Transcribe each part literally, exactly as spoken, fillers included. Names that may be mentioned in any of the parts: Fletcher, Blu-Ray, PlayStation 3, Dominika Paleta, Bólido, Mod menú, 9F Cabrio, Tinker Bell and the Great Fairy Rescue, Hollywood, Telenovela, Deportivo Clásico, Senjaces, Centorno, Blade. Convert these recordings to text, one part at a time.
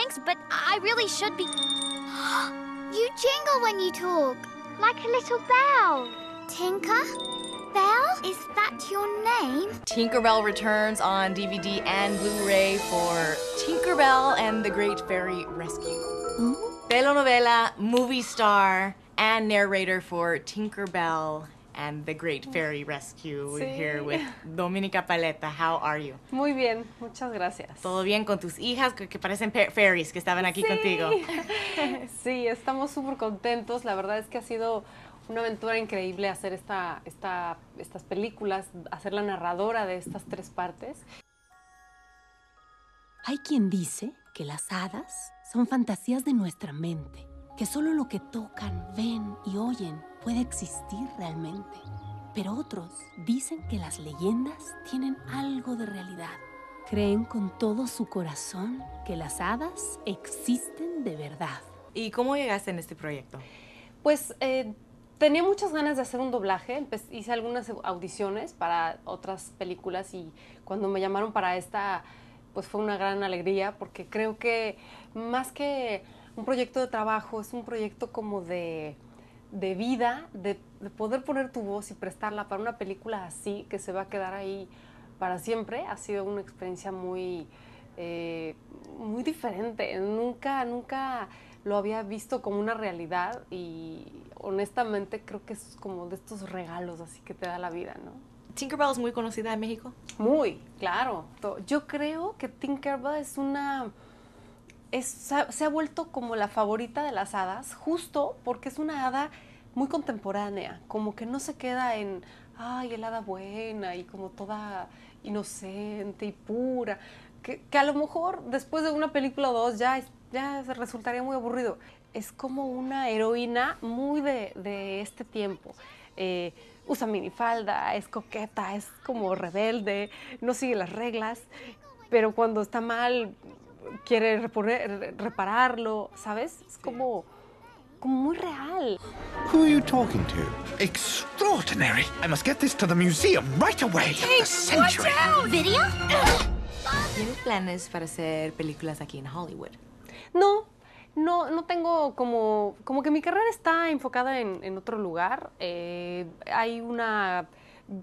thanks, but I really should be... You jingle when you talk, like a little bell. Tinker Bell? Is that your name? Tinker Bell returns on D V D and Blu-ray for Tinker Bell and the Great Fairy Rescue. Ooh. Telenovela, movie star, and narrator for Tinker Bell and the Great Fairy Rescue. Sí. We're here with Dominika Paleta. How are you? Muy bien, muchas gracias. ¿Todo bien con tus hijas que parecen fairies que estaban aquí sí. contigo? Sí, estamos súper contentos. La verdad es que ha sido una aventura increíble hacer esta, esta, estas películas, hacer la narradora de estas tres partes. Hay quien dice que las hadas son fantasías de nuestra mente, que solo lo que tocan, ven y oyen puede existir realmente. Pero otros dicen que las leyendas tienen algo de realidad. Creen con todo su corazón que las hadas existen de verdad. ¿Y cómo llegaste en este proyecto? Pues eh, tenía muchas ganas de hacer un doblaje. Hice algunas audiciones para otras películas y cuando me llamaron para esta, pues fue una gran alegría porque creo que más que un proyecto de trabajo, es un proyecto como de... de vida, de, de poder poner tu voz y prestarla para una película así, que se va a quedar ahí para siempre. Ha sido una experiencia muy, eh, muy diferente. Nunca, nunca lo había visto como una realidad y honestamente creo que es como de estos regalos así que te da la vida, ¿no? ¿Tinkerbell es muy conocida en México? Muy, claro. Yo creo que Tinkerbell es una... Es, se ha vuelto como la favorita de las hadas, justo porque es una hada muy contemporánea, como que no se queda en, ay, el hada buena y como toda inocente y pura, que, que a lo mejor después de una película o dos ya, ya resultaría muy aburrido. Es como una heroína muy de, de este tiempo. Eh, usa minifalda, es coqueta, es como rebelde, no sigue las reglas, pero cuando está mal... quiere reponer, repararlo, ¿sabes? Es como, como muy real. Who are you talking to? Extraordinary. I must get this to the museum right away. Hey, watch out! Video? ¿Tienes planes para hacer películas aquí en Hollywood? No, no, no tengo como, como que mi carrera está enfocada en, en otro lugar. Eh, hay una,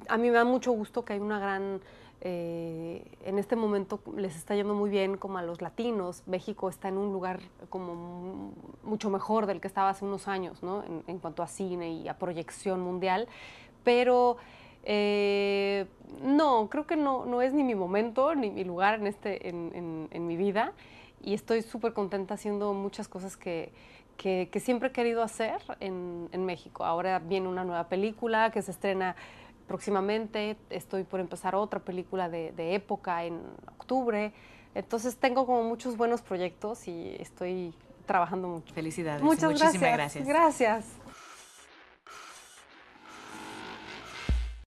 a mí me da mucho gusto que hay una gran Eh, en este momento les está yendo muy bien como a los latinos. México está en un lugar como mucho mejor del que estaba hace unos años, ¿no? En, en cuanto a cine y a proyección mundial, pero eh, no, creo que no, no es ni mi momento ni mi lugar en, este, en, en, en mi vida y estoy súper contenta haciendo muchas cosas que, que, que siempre he querido hacer en, en México. Ahora viene una nueva película que se estrena próximamente, estoy por empezar otra película de, de época en octubre, entonces tengo como muchos buenos proyectos y estoy trabajando mucho. Felicidades, muchas muchísimas gracias. Gracias. Gracias.